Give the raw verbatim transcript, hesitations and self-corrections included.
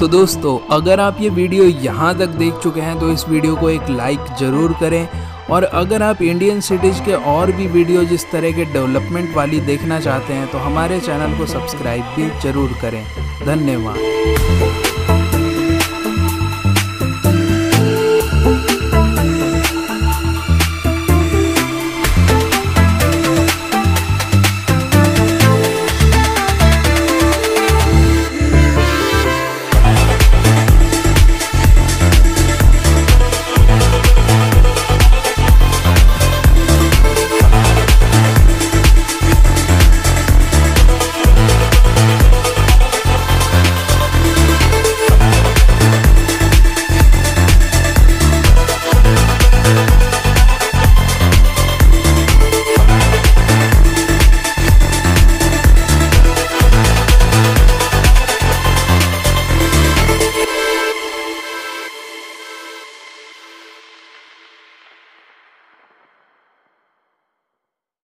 तो दोस्तों, अगर आप ये वीडियो यहाँ तक देख चुके हैं तो इस वीडियो को एक लाइक ज़रूर करें, और अगर आप इंडियन सिटीज़ के और भी वीडियो जिस तरह के डेवलपमेंट वाली देखना चाहते हैं तो हमारे चैनल को सब्सक्राइब भी ज़रूर करें। धन्यवाद।